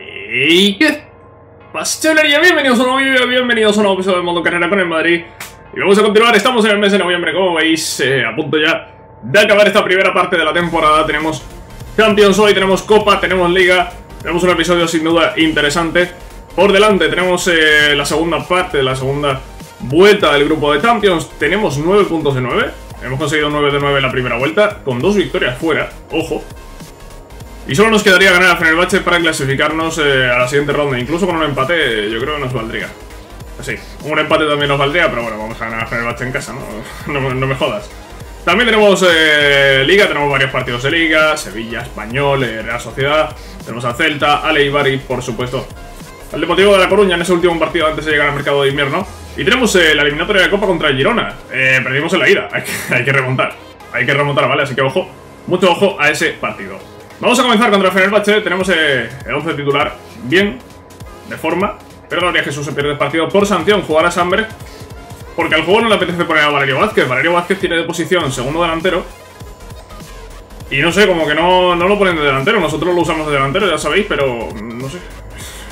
¿Y qué pasa, chavalería? Bienvenidos a un nuevo episodio de Modo Carrera con el Madrid. Y vamos a continuar, estamos en el mes de noviembre, como veis, a punto ya de acabar esta primera parte de la temporada. Tenemos Champions hoy, tenemos Copa, tenemos Liga, tenemos un episodio sin duda interesante. Por delante tenemos la segunda parte, la segunda vuelta del grupo de Champions. Tenemos 9 puntos de 9, hemos conseguido 9 de 9 en la primera vuelta, con 2 victorias fuera, ojo. Y solo nos quedaría ganar a Fenerbahce para clasificarnos a la siguiente ronda. Incluso con un empate yo creo que nos valdría. Así, un empate también nos valdría, pero bueno, vamos a ganar a Fenerbahce en casa, ¿no? No me jodas. También tenemos Liga, tenemos varios partidos de Liga, Sevilla, Español, Real Sociedad, tenemos al Celta, al Eibar y por supuesto al Deportivo de La Coruña en ese último partido antes de llegar al mercado de invierno. Y tenemos la eliminatoria de Copa contra el Girona. Perdimos en la ida, hay que remontar, ¿vale? Así que ojo, mucho ojo a ese partido. Vamos a comenzar contra Fenerbahce. Tenemos el 11 titular bien, de forma, pero Gabriel Jesús se pierde el partido por sanción, jugar a Sandberg, porque al juego no le apetece poner a Valerio Vázquez. Valerio Vázquez tiene de posición segundo delantero y no sé, como que no lo ponen de delantero. Nosotros lo usamos de delantero, ya sabéis, pero no sé,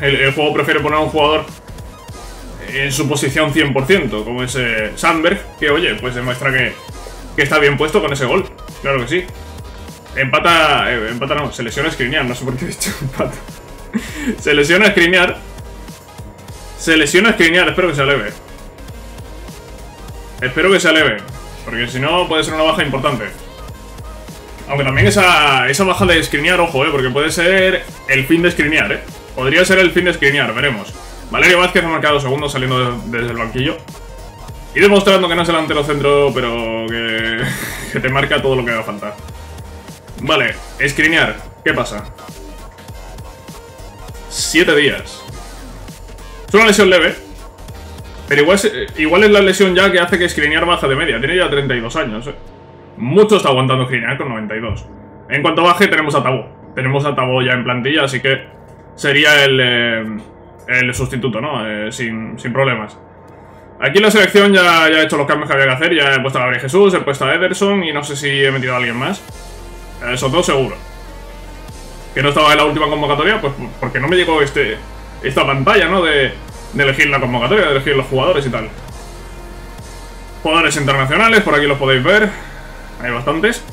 el juego prefiere poner a un jugador en su posición 100%, como es Sandberg, que oye, pues demuestra que está bien puesto con ese gol, claro que sí. Empata no, se lesiona Skriniar, no sé por qué he dicho empata. Se lesiona Skriniar, espero que sea leve. Porque si no puede ser una baja importante. Aunque también esa baja de Skriniar, ojo, porque puede ser el fin de Skriniar, podría ser el fin de Skriniar, veremos. Valerio Vázquez ha marcado segundo saliendo desde el banquillo y demostrando que no es delantero centro, pero que te marca todo lo que haga falta. Vale, Skriniar, ¿qué pasa? 7 días. Es una lesión leve, pero igual es la lesión ya que hace que Skriniar baje de media. Tiene ya 32 años, mucho está aguantando Skriniar con 92. En cuanto baje tenemos a Tabo. Tenemos a Tabo ya en plantilla, así que sería el sustituto, ¿no? Sin problemas. Aquí en la selección ya he hecho los cambios que había que hacer. Ya he puesto a Gabriel Jesús, he puesto a Ederson y no sé si he metido a alguien más. Esos dos seguro. Que no estaba en la última convocatoria, pues porque no me llegó esta pantalla, ¿no? De elegir la convocatoria, de elegir los jugadores y tal. Jugadores internacionales, por aquí los podéis ver. Hay bastantes.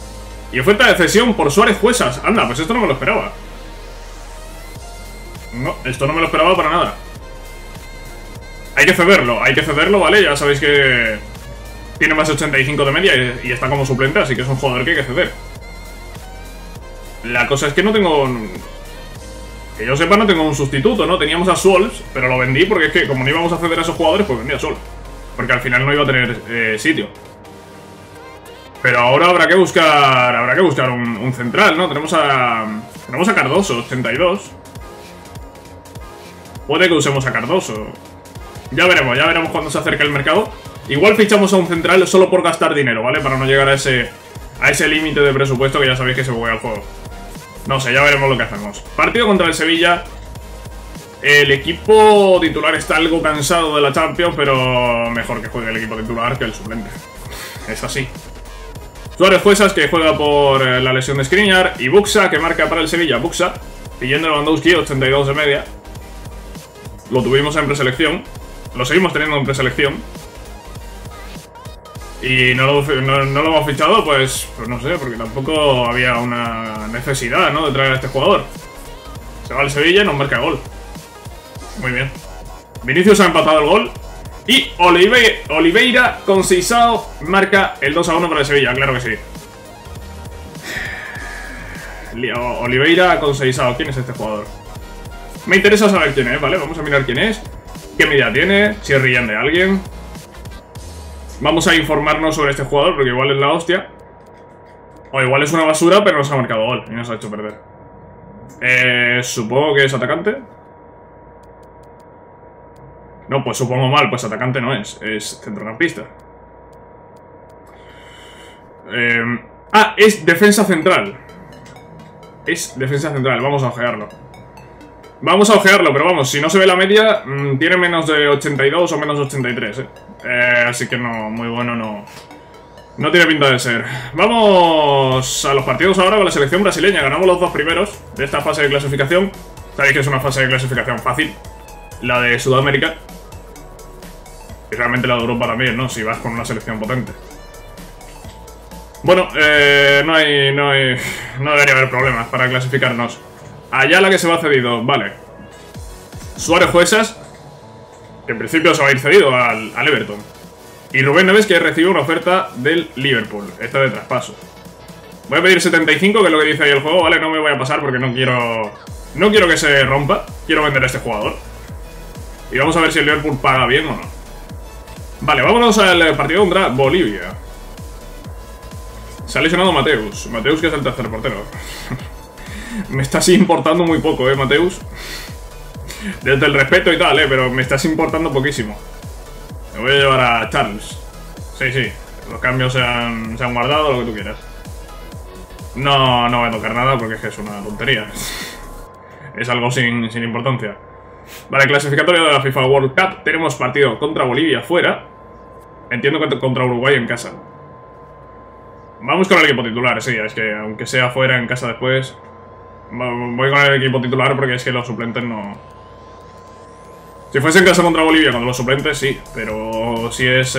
Y oferta de cesión por Suárez Huesas. Anda, pues esto no me lo esperaba. No, esto no me lo esperaba para nada. Hay que cederlo, ¿vale? Ya sabéis que tiene más de 85 de media y está como suplente, así que es un jugador que hay que ceder. La cosa es que no tengo... Que yo sepa, no tengo un sustituto, ¿no? Teníamos a Solves, pero lo vendí porque es que como no íbamos a ceder a esos jugadores, pues vendí a Solves, porque al final no iba a tener sitio. Pero ahora habrá que buscar un central, ¿no? Tenemos a Cardoso, 82. Puede que usemos a Cardoso. Ya veremos cuando se acerque el mercado. Igual fichamos a un central solo por gastar dinero, ¿vale? Para no llegar a ese límite de presupuesto que ya sabéis que se juega el juego. No sé, ya veremos lo que hacemos. Partido contra el Sevilla. El equipo titular está algo cansado de la Champions, pero mejor que juegue el equipo titular que el suplente. Es así. Suárez Huesas, que juega por la lesión de Skriniar, y Buxa, que marca para el Sevilla. Buxa, siguiendo Lewandowski, 82 de media. Lo tuvimos en preselección, lo seguimos teniendo en preselección. Y no lo hemos fichado, pues no sé, porque tampoco había una necesidad, ¿no? De traer a este jugador. Se va al Sevilla y nos marca gol. Muy bien. Vinicius ha empatado el gol. Y Oliveira Conceição marca el 2-1 para el Sevilla, claro que sí. Oliveira Conceição, ¿quién es este jugador? Me interesa saber quién es, ¿vale? Vamos a mirar quién es, qué medida tiene, si ríen de alguien. Vamos a informarnos sobre este jugador, porque igual es la hostia. O igual es una basura, pero nos ha marcado gol y nos ha hecho perder. Supongo que es atacante. No, pues supongo mal, pues atacante no es. Es centrocampista. Es defensa central. Es defensa central, vamos a ojearlo. Pero vamos, si no se ve la media, tiene menos de 82 o menos 83, así que no, muy bueno no. No tiene pinta de ser. Vamos a los partidos ahora con la selección brasileña. Ganamos los dos primeros de esta fase de clasificación. Sabéis que es una fase de clasificación fácil, la de Sudamérica. Y realmente la de Europa también, ¿no? Si vas con una selección potente. Bueno, no debería haber problemas para clasificarnos. Allá la que se va cedido, vale. Suárez Huesas, que en principio se va a ir cedido al Everton. Y Rubén Neves, que recibe una oferta del Liverpool, esta de traspaso. Voy a pedir 75, que es lo que dice ahí el juego, ¿vale? No me voy a pasar porque no quiero que se rompa. Quiero vender a este jugador. Y vamos a ver si el Liverpool paga bien o no. Vale, vámonos al partido contra Bolivia. Se ha lesionado Mateus. Mateus, que es el tercer portero. Me estás importando muy poco, Mateus. Desde el respeto y tal, pero me estás importando poquísimo. Me voy a llevar a Charles. Sí, sí, los cambios se han guardado, lo que tú quieras. No voy a tocar nada porque es que es una tontería. Es algo sin importancia. Vale, clasificatoria de la FIFA World Cup. Tenemos partido contra Bolivia fuera. Entiendo que contra Uruguay en casa. Vamos con el equipo titular, sí, es que aunque sea fuera, en casa después. Voy con el equipo titular porque es que los suplentes no... Si fuese en casa contra Bolivia, contra los suplentes, sí. Pero si es...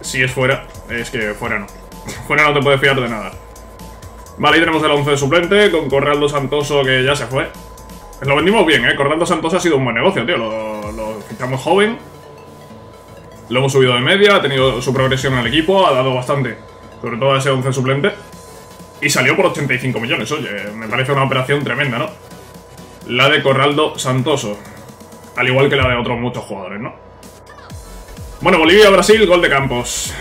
Si es fuera, es que fuera no. Fuera no te puedes fiar de nada. Vale, ahí tenemos el 11 de suplente con Corraldo Santoso, que ya se fue. Lo vendimos bien, Corraldo Santoso ha sido un buen negocio, tío. Lo quitamos joven. Lo hemos subido de media, ha tenido su progresión en el equipo, ha dado bastante. Sobre todo a ese 11 suplente. Y salió por 85 millones, oye. Me parece una operación tremenda, ¿no? La de Corraldo Santoso. Al igual que la de otros muchos jugadores, ¿no? Bueno, Bolivia-Brasil, gol de Campos.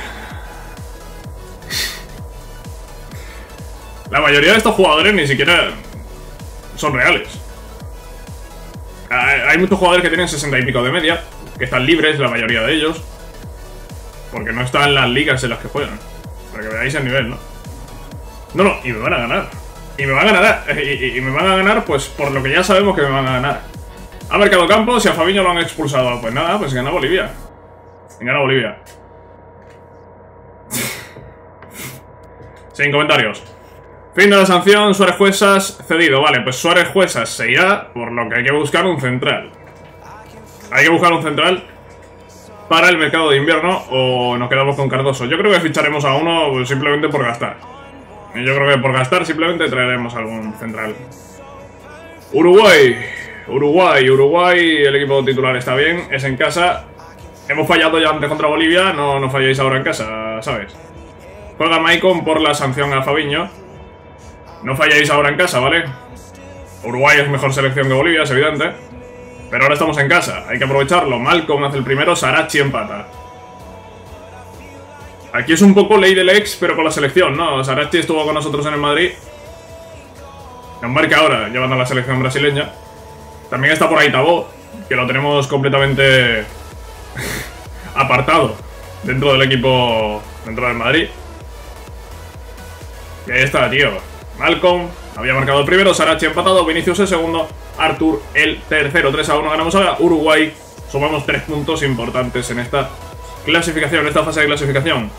La mayoría de estos jugadores ni siquiera son reales. Hay muchos jugadores que tienen 60 y pico de media, que están libres, la mayoría de ellos, porque no están en las ligas en las que juegan. Para que veáis el nivel, ¿no? No, y me van a ganar. Y me van a ganar, y me van a ganar, pues por lo que ya sabemos que me van a ganar. Ha marcado Campos y a Fabiño lo han expulsado. Pues nada, pues gana Bolivia. Gana Bolivia. Sin comentarios. Fin de la sanción, Suárez Huesas cedido. Vale, pues Suárez Huesas se irá, por lo que hay que buscar un central. Hay que buscar un central para el mercado de invierno o nos quedamos con Cardoso. Yo creo que ficharemos a uno simplemente por gastar. Y yo creo que por gastar simplemente traeremos algún central. Uruguay, el equipo titular está bien, es en casa. Hemos fallado ya antes contra Bolivia, no falléis ahora en casa, ¿sabes? Juega Maicon por la sanción a Fabiño. No falléis ahora en casa, ¿vale? Uruguay es mejor selección que Bolivia, es evidente. Pero ahora estamos en casa, hay que aprovecharlo. Malcom hace el primero, Saracchi empata. Aquí es un poco ley del ex, pero con la selección, ¿no? Saracchi estuvo con nosotros en el Madrid. Nos marca ahora, llevando a la selección brasileña. También está por ahí Tabo, que lo tenemos completamente apartado dentro del equipo, dentro del Madrid. Y ahí está, tío. Malcom había marcado el primero, Saracchi empatado, Vinicius el segundo, Artur el tercero. 3-1 ganamos ahora, Uruguay. Sumamos 3 puntos importantes en esta clasificación, en esta fase de clasificación.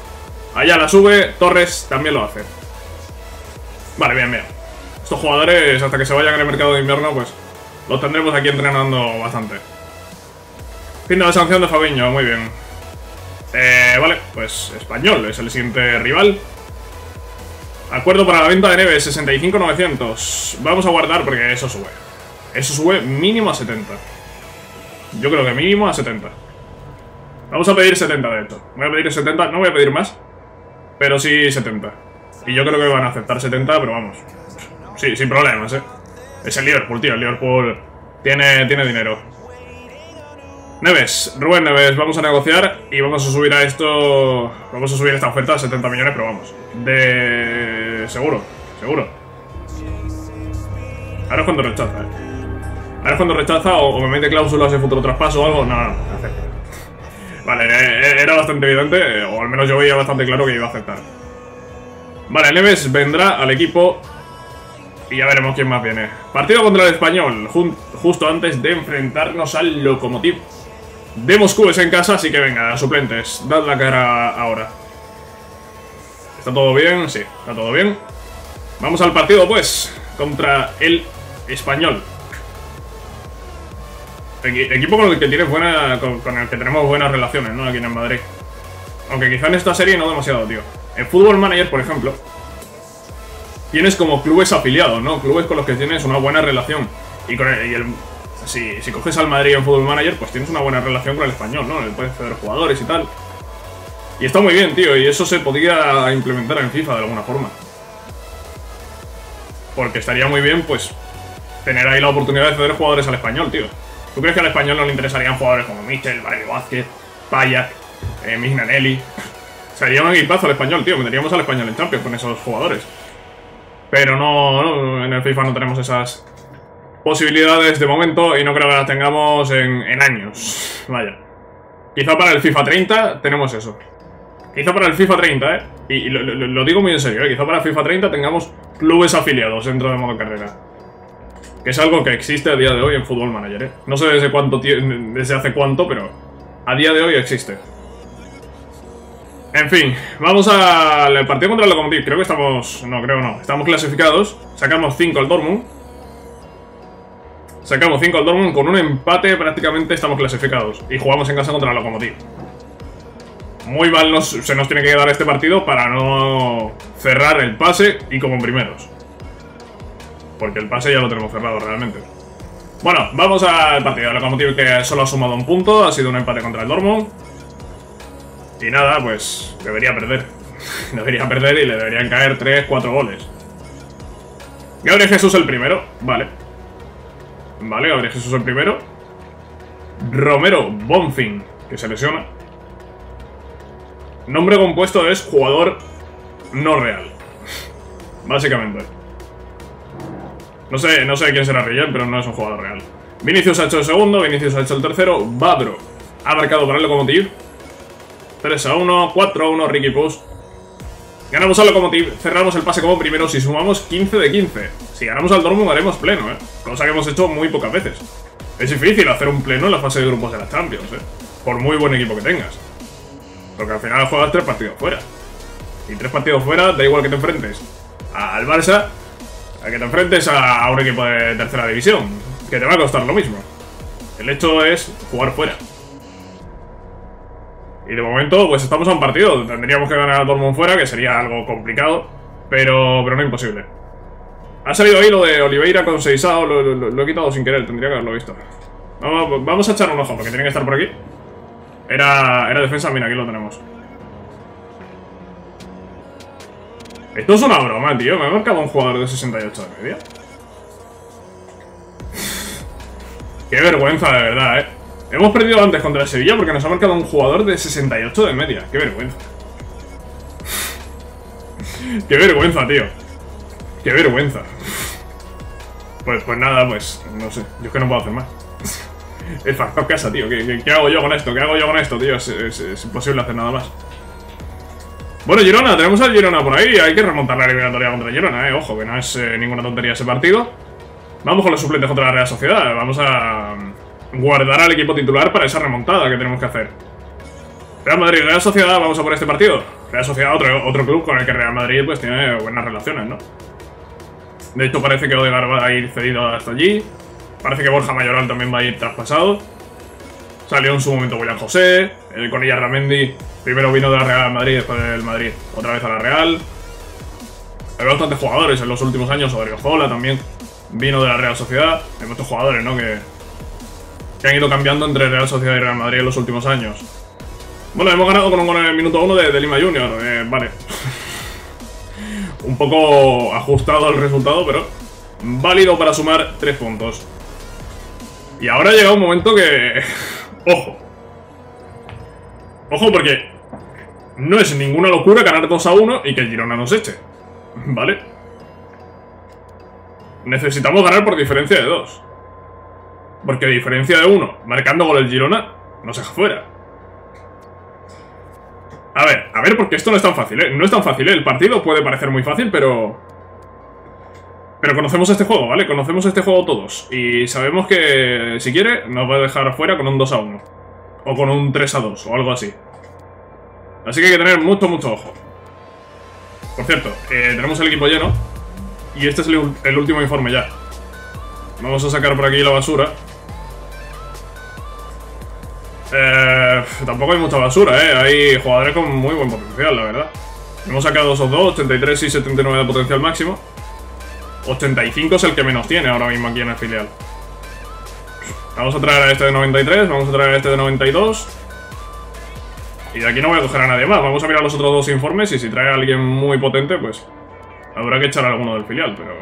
Allá la sube, Torres también lo hace. Vale, bien. Estos jugadores, hasta que se vayan al mercado de invierno, pues los tendremos aquí entrenando bastante. Fin de la sanción de Fabiño, muy bien. Vale, pues Español es el siguiente rival. Acuerdo para la venta de Neves, 65.900. Vamos a guardar porque eso sube. Eso sube mínimo a 70. Yo creo que mínimo a 70. Vamos a pedir 70 de esto. Voy a pedir 70, no voy a pedir más. Pero sí 70. Y yo creo que van a aceptar 70, pero vamos. Sí, sin problemas, Es el Liverpool, tío, el Liverpool tiene dinero. Neves, Rubén Neves, vamos a negociar y vamos a subir a esto. Vamos a subir esta oferta a 70 millones, pero vamos. De... Seguro. Ahora es cuando rechaza, Ahora es cuando rechaza o me mete cláusulas de futuro traspaso o algo. No, acepta. Vale, era bastante evidente, o al menos yo veía bastante claro que iba a aceptar. Vale, Neves vendrá al equipo y ya veremos quién más viene. Partido contra el Español, justo antes de enfrentarnos al Lokomotiv de Moscú. Es en casa, así que venga, suplentes, dad la cara ahora. ¿Está todo bien? Sí, está todo bien. Vamos al partido, pues. contra el Español. Equipo con el que tienes buena, con el que tenemos buenas relaciones, ¿no? Aquí en el Madrid. Aunque quizá en esta serie no demasiado, tío. En Football Manager, por ejemplo, tienes como clubes afiliados, ¿no? Clubes con los que tienes una buena relación. Y con el, si coges al Madrid en Football Manager, pues tienes una buena relación con el Español, ¿no? Le puedes ceder jugadores y tal. Y está muy bien, tío. Y eso se podría implementar en FIFA de alguna forma. Porque estaría muy bien, pues, tener ahí la oportunidad de ceder jugadores al Español, tío. ¿Tú crees que al Español no le interesarían jugadores como Michel, Valerio Vázquez, Payak, Mignanelli? Sería un equipazo al Español, tío. Meteríamos al Español en Champions con esos jugadores. Pero no, en el FIFA no tenemos esas posibilidades de momento. Y no creo que las tengamos en años. Vaya. Quizá para el FIFA 30 tenemos eso. Quizá para el FIFA 30, y lo digo muy en serio, quizá para el FIFA 30 tengamos clubes afiliados dentro de modo carrera. Que es algo que existe a día de hoy en Football Manager, No sé desde hace cuánto, pero a día de hoy existe. En fin, vamos al partido contra el Lokomotiv. Creo que estamos... No, creo no. Estamos clasificados. Sacamos 5 al Dortmund. Sacamos 5 al Dortmund. Con un empate prácticamente estamos clasificados. Y jugamos en casa contra el Lokomotiv. Muy mal se nos tiene que dar este partido para no cerrar el pase y como primeros. Porque el pase ya lo tenemos cerrado realmente. Bueno, vamos al partido. El Lokomotiv que solo ha sumado un punto. Ha sido un empate contra el Dortmund. Y nada, pues debería perder. Debería perder y le deberían caer 3, 4 goles. Gabriel Jesús el primero. Vale. Vale, Gabriel Jesús el primero. Romero Bonfim, que se lesiona. Nombre compuesto es jugador no real. Básicamente. No sé quién será Rillén, pero no es un jugador real. Vinicius ha hecho el segundo, Vinicius ha hecho el tercero. Babro ha marcado para el Lokomotiv. 3-1, 4-1, Ricky Push. Ganamos al Lokomotiv, cerramos el pase como primero. Si sumamos 15 de 15. Si ganamos al Dortmund haremos pleno, Cosa que hemos hecho muy pocas veces. Es difícil hacer un pleno en la fase de grupos de las Champions, Por muy buen equipo que tengas. Porque al final juegas 3 partidos fuera. Y 3 partidos fuera, da igual que te enfrentes al Barça, a que te enfrentes a un equipo de tercera división, que te va a costar lo mismo. El hecho es jugar fuera. Y de momento, pues estamos a un partido. Tendríamos que ganar a Dortmund fuera, que sería algo complicado, pero no imposible. Ha salido ahí lo de Oliveira Conceição. Lo he quitado sin querer, tendría que haberlo visto. Vamos a echar un ojo, porque tienen que estar por aquí. Era defensa, mira, aquí lo tenemos. Esto es una broma, tío. Me ha marcado un jugador de 68 de media. Qué vergüenza, de verdad, Hemos perdido antes contra el Sevilla porque nos ha marcado un jugador de 68 de media. Qué vergüenza. Qué vergüenza, tío. Qué vergüenza. Pues nada, pues no sé. Yo es que no puedo hacer más. El factor casa, tío. ¿Qué hago yo con esto? ¿Qué hago yo con esto, tío? Es imposible hacer nada más. Bueno, Girona, tenemos al Girona por ahí. Hay que remontar la eliminatoria contra Girona, Ojo, que no es ninguna tontería ese partido. Vamos con los suplentes contra la Real Sociedad. Vamos a guardar al equipo titular para esa remontada que tenemos que hacer. Real Madrid, Real Sociedad, vamos a por este partido. Real Sociedad, otro club con el que Real Madrid pues tiene buenas relaciones, ¿no? De hecho parece que Odegaard va a ir cedido hasta allí. Parece que Borja Mayoral también va a ir traspasado. Salió en su momento William José, el Conilla Ramendi. Primero vino de la Real Madrid, después del Madrid otra vez a la Real. Hay bastantes jugadores en los últimos años. Odriozola también vino de la Real Sociedad. Hay muchos jugadores, ¿no? Que han ido cambiando entre Real Sociedad y Real Madrid en los últimos años. Bueno, hemos ganado con un gol en el minuto 1 de Lima Junior. Vale. Un poco ajustado al resultado, pero válido para sumar 3 puntos. Y ahora ha llegado un momento que... Ojo. Ojo porque... No es ninguna locura ganar 2-1 y que el Girona nos eche, ¿vale? Necesitamos ganar por diferencia de 2. Porque diferencia de 1, marcando gol el Girona, nos deja fuera. A ver, porque esto no es tan fácil, No es tan fácil, El partido puede parecer muy fácil, pero conocemos este juego, ¿vale? Conocemos este juego todos. Y sabemos que, si quiere, nos va a dejar fuera con un 2-1. O con un 3-2, o algo así. Así que hay que tener mucho, mucho ojo. Por cierto, tenemos el equipo lleno. Y este es el último informe ya. Vamos a sacar por aquí la basura. Tampoco hay mucha basura, Hay jugadores con muy buen potencial, la verdad. Hemos sacado esos dos, 83 y 79 de potencial máximo. 85 es el que menos tiene ahora mismo aquí en el filial. Vamos a traer a este de 93, vamos a traer a este de 92. Y de aquí no voy a coger a nadie más. Vamos a mirar los otros dos informes y si trae a alguien muy potente, pues habrá que echar a alguno del filial, pero...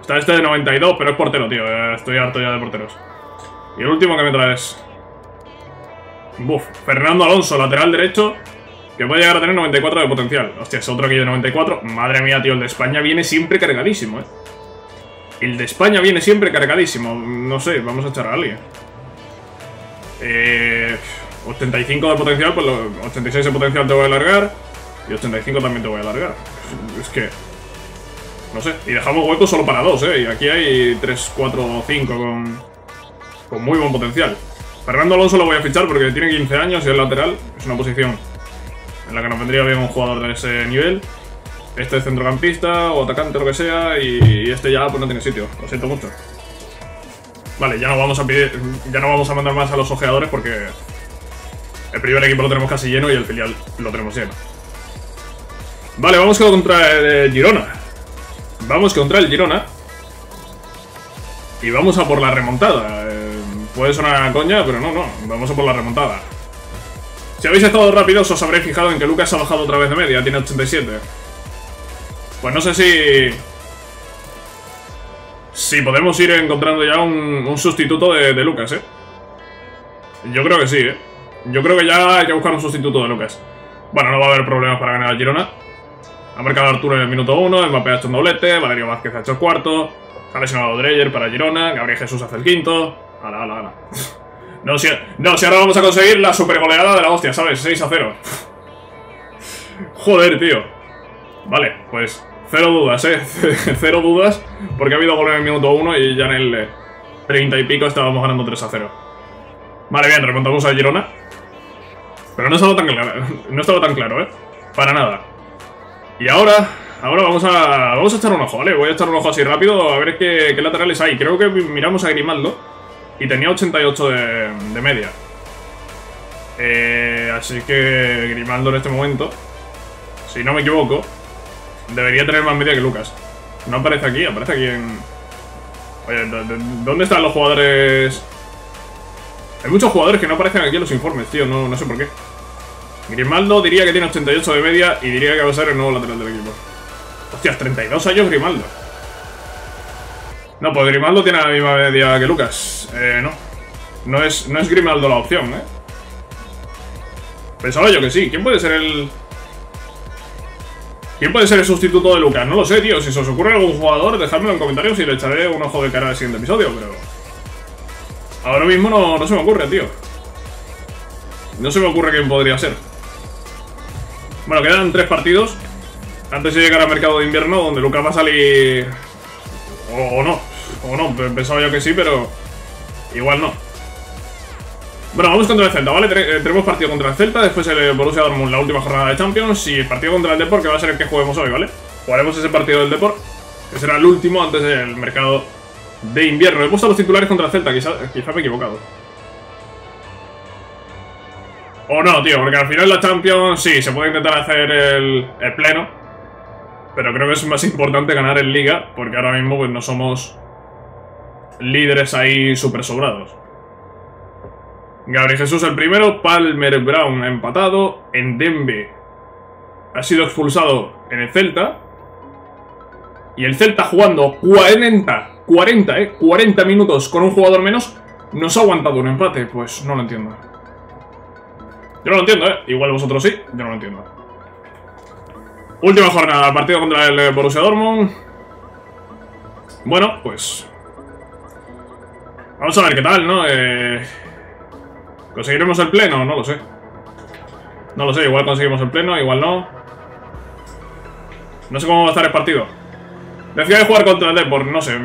Está este de 92, pero es portero, tío. Estoy harto ya de porteros. Y el último que me traes... Buf, Fernando Alonso, lateral derecho, que puede llegar a tener 94 de potencial. Hostia, es otro aquí de 94. Madre mía, tío, el de España viene siempre cargadísimo, El de España viene siempre cargadísimo. No sé, vamos a echar a alguien. 85 de potencial, pues 86 de potencial te voy a alargar. Y 85 también te voy a alargar. Es que... No sé. Y dejamos huecos solo para dos, Y aquí hay 3, 4, 5 con muy buen potencial. Fernando Alonso lo voy a fichar porque tiene 15 años y es lateral. Es una posición en la que nos vendría bien un jugador de ese nivel. Este es centrocampista o atacante, lo que sea. Y este ya pues no tiene sitio. Lo siento mucho. Vale, ya no vamos a pedir... Ya no vamos a mandar más a los ojeadores porque... El primer equipo lo tenemos casi lleno y el filial lo tenemos lleno. Vale, vamos contra el Girona. Vamos contra el Girona. Y vamos a por la remontada. Puede sonar a coña, pero no, vamos a por la remontada. Si habéis estado rápidos os habréis fijado en que Lucas ha bajado otra vez de media. Tiene 87. Pues no sé si... Si podemos ir encontrando ya un sustituto de Lucas, Yo creo que sí, Yo creo que ya hay que buscar un sustituto de Lucas. Bueno, no va a haber problemas para ganar al Girona. Ha marcado Arturo en el minuto 1, Mbappé ha hecho un doblete, Valerio Vázquez ha hecho el cuarto, ha lesionado Dreyer para Girona, Gabriel Jesús hace el quinto. Ala. No, si ahora vamos a conseguir la super goleada de la hostia, ¿sabes? 6-0. Joder, tío. Vale, pues cero dudas, Cero dudas, porque ha habido gol en el minuto 1 y ya en el 30 y pico estábamos ganando 3-0. Vale, bien, remontamos a Girona. Pero no estaba tan claro, para nada. Y ahora vamos a echar un ojo, ¿vale? Voy a echar un ojo así rápido a ver qué laterales hay. Creo que miramos a Grimaldo y tenía 88 de media. Así que Grimaldo en este momento, si no me equivoco, debería tener más media que Lucas. No aparece aquí, aparece aquí en... Oye, ¿dónde están los jugadores...? Hay muchos jugadores que no aparecen aquí en los informes, tío, no sé por qué. Grimaldo diría que tiene 88 de media y diría que va a ser el nuevo lateral del equipo. Hostias, 32 años Grimaldo. No, pues Grimaldo tiene la misma media que Lucas. No es Grimaldo la opción, Pensaba yo que sí. ¿Quién puede ser el sustituto de Lucas? No lo sé, tío. Si se os ocurre algún jugador, dejadmelo en comentarios y le echaré un ojo de cara al siguiente episodio, pero... Ahora mismo no se me ocurre, tío. No se me ocurre quién podría ser. Bueno, quedan 3 partidos antes de llegar al mercado de invierno, donde Lucas va a salir... O no, pensaba yo que sí, pero... Igual no. Bueno, vamos contra el Celta, ¿vale? Tenemos partido contra el Celta, después el Borussia Dortmund, la última jornada de Champions, y el partido contra el Depor, que va a ser el que juguemos hoy, ¿vale? Jugaremos ese partido del Depor, que será el último antes del mercado de invierno. He puesto los titulares contra el Celta, quizá me he equivocado. O no, tío, porque al final la Champions sí, se puede intentar hacer el pleno, pero creo que es más importante ganar en Liga, porque ahora mismo pues no somos líderes ahí súper sobrados. Gabriel Jesús el primero, Palmer Brown empatado, Ndembe ha sido expulsado en el Celta. Y el Celta jugando 40 minutos con un jugador menos, nos ha aguantado un empate. Pues no lo entiendo. Yo no lo entiendo, Igual vosotros sí, yo no lo entiendo. Última jornada, partido contra el Borussia Dortmund. Bueno, pues... Vamos a ver qué tal, ¿no? ¿Conseguiremos el pleno? No lo sé. No lo sé, igual conseguimos el pleno, igual no. No sé cómo va a estar el partido. Decía de jugar contra el Depor, no sé.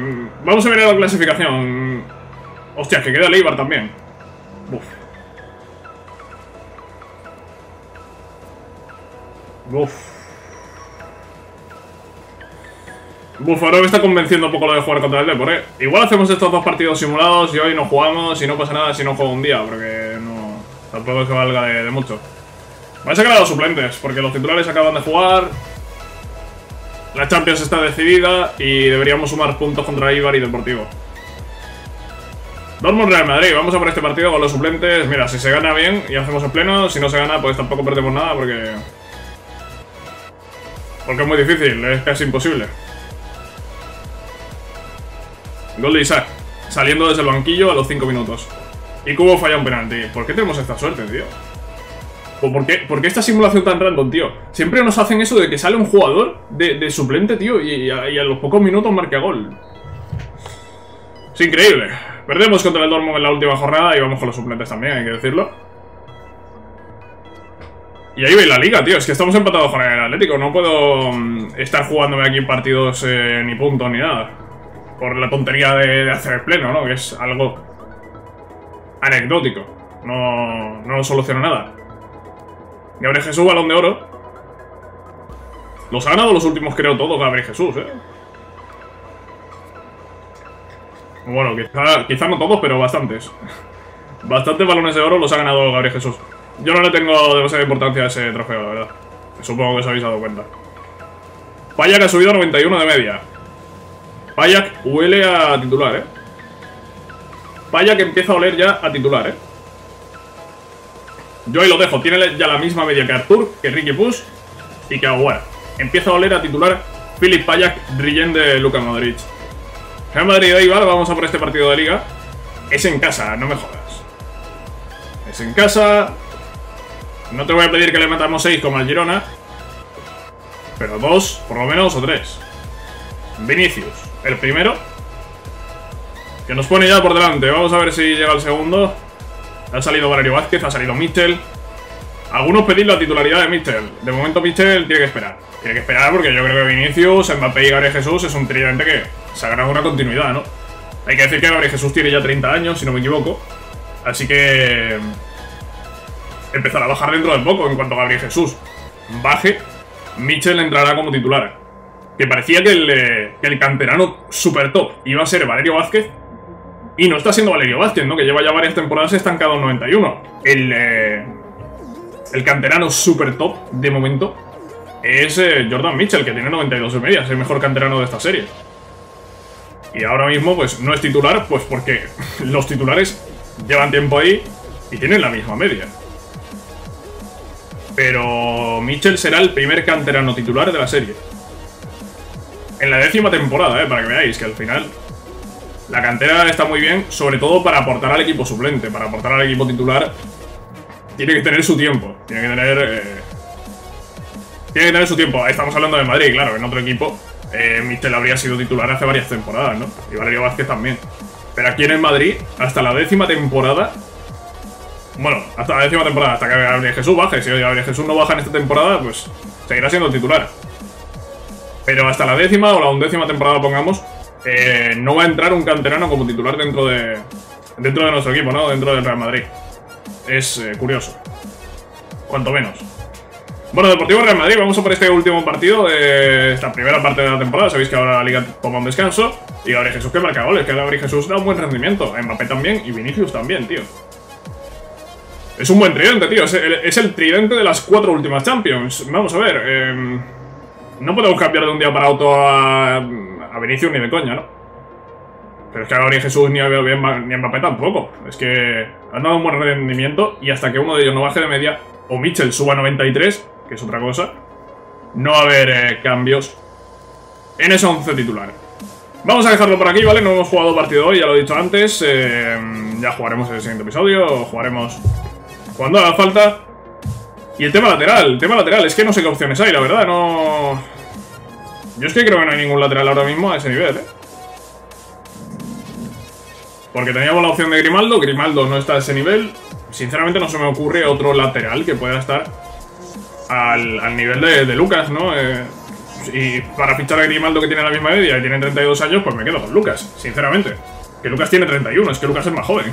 Vamos a mirar la clasificación. Hostias, que queda el Eibar también. Buf. Buf. Bufarov está convenciendo un poco lo de jugar contra el Depor, ¿eh? Igual hacemos estos dos partidos simulados y hoy no jugamos y no pasa nada si no juego un día, porque no... Tampoco es que valga de mucho. Voy a sacar a los suplentes, porque los titulares acaban de jugar. La Champions está decidida y deberíamos sumar puntos contra Eibar y Deportivo. Dortmund Real Madrid, vamos a por este partido con los suplentes. Mira, si se gana bien y hacemos el pleno, si no se gana pues tampoco perdemos nada porque... Porque es muy difícil, es casi imposible. Gol de Isaac, saliendo desde el banquillo a los 5 minutos. Y Cubo falla un penalti. ¿Por qué tenemos esta suerte, tío? ¿O por qué esta simulación tan random, tío? Siempre nos hacen eso de que sale un jugador de suplente, tío, y a los pocos minutos marca gol. Es increíble. Perdemos contra el Dortmund en la última jornada y vamos con los suplentes también, hay que decirlo. Y ahí va la liga, tío. Es que estamos empatados con el Atlético. No puedo estar jugándome aquí en partidos ni puntos ni nada. Por la tontería de hacer el pleno, ¿no? Que es algo anecdótico. No soluciona nada. Gabriel Jesús, balón de oro. Los ha ganado los últimos, creo, todos Gabriel Jesús, ¿eh? Bueno, quizá no todos, pero bastantes. Bastantes balones de oro los ha ganado Gabriel Jesús. Yo no le tengo demasiada importancia a ese trofeo, la verdad. Supongo que os habéis dado cuenta. Payak ha subido a 91 de media. Payak huele a titular, ¿eh? Payak empieza a oler ya a titular, ¿eh? Yo ahí lo dejo. Tiene ya la misma media que Artur, que Ricky Push y que Aguara. Empieza a oler a titular Philip Payak, Rillén de Luka Modric. Real Madrid, Eibar, vamos a por este partido de liga. Es en casa, no me jodas. Es en casa. No te voy a pedir que le metamos 6 como al Girona, pero 2, por lo menos, o 3. Vinicius, el primero, que nos pone ya por delante. Vamos a ver si llega el segundo. Ha salido Valerio Vázquez, ha salido Michel. Algunos pedís la titularidad de Michel. De momento Michel tiene que esperar. Tiene que esperar porque yo creo que Vinicius, Mbappé y Gabriel Jesús es un tridente que se ha ganado una continuidad, ¿no? Hay que decir que Gabriel Jesús tiene ya 30 años, si no me equivoco. Así que... empezará a bajar dentro de poco. En cuanto Gabriel Jesús baje, Michel entrará como titular. Que parecía que el canterano super top iba a ser Valerio Vázquez. Y no está siendo Valerio Vázquez, ¿no? Que lleva ya varias temporadas estancado en 91. El canterano super top, de momento, es Jordan Michel, que tiene 92 de media. Es el mejor canterano de esta serie. Y ahora mismo, pues, no es titular, pues porque los titulares llevan tiempo ahí y tienen la misma media. Pero Michel será el primer canterano titular de la serie. En la 10ª temporada, para que veáis que al final... La cantera está muy bien, sobre todo para aportar al equipo suplente. Para aportar al equipo titular tiene que tener su tiempo. Tiene que tener su tiempo. Estamos hablando de Madrid, claro, en otro equipo Michel habría sido titular hace varias temporadas, ¿no? Y Valerio Vázquez también. Pero aquí en el Madrid, hasta la 10ª temporada... Bueno, hasta la 10ª temporada, hasta que Gabriel Jesús baje. Si Gabriel Jesús no baja en esta temporada, pues seguirá siendo titular. Pero hasta la 10ª o la 11ª temporada, pongamos, no va a entrar un canterano como titular dentro de nuestro equipo, ¿no? Dentro del Real Madrid. Es curioso. Cuanto menos. Bueno, Deportivo Real Madrid, vamos a por este último partido de esta primera parte de la temporada. Sabéis que ahora la Liga toma un descanso. Y Gabriel Jesús que marca goles, que Gabriel Jesús da un buen rendimiento. Mbappé también y Vinicius también, tío. Es un buen tridente, tío. Es el tridente de las 4 últimas Champions. Vamos a ver. No podemos cambiar de un día para otro a Vinicius ni de coña, ¿no? Pero es que a Gabriel Jesús ni a Mbappé tampoco. Es que han dado un buen rendimiento y hasta que uno de ellos no baje de media o Michel suba a 93, que es otra cosa, no va a haber cambios en ese 11 titular. Vamos a dejarlo por aquí, ¿vale? No hemos jugado partido hoy, ya lo he dicho antes. Ya jugaremos en el siguiente episodio, jugaremos cuando haga falta. Y el tema lateral, es que no sé qué opciones hay, la verdad, no... Yo es que creo que no hay ningún lateral ahora mismo a ese nivel, ¿eh? Porque teníamos la opción de Grimaldo. Grimaldo no está a ese nivel. Sinceramente no se me ocurre otro lateral que pueda estar al nivel de Lucas, ¿no? Y para fichar a Grimaldo, que tiene la misma media y tiene 32 años, pues me quedo con Lucas, sinceramente. Que Lucas tiene 31, es que Lucas es más joven.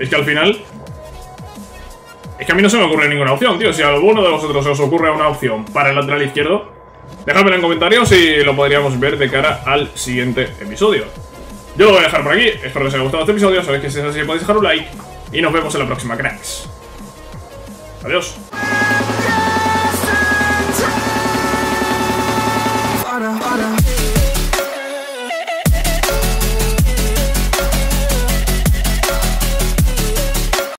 Es que al final... Es que a mí no se me ocurre ninguna opción, tío. Si a alguno de vosotros os ocurre una opción para el lateral izquierdo... Dejadmelo en comentarios si lo podríamos ver de cara al siguiente episodio. Yo lo voy a dejar por aquí. Espero que os haya gustado este episodio. Sabéis que si es así podéis dejar un like. Y nos vemos en la próxima, cracks. Adiós.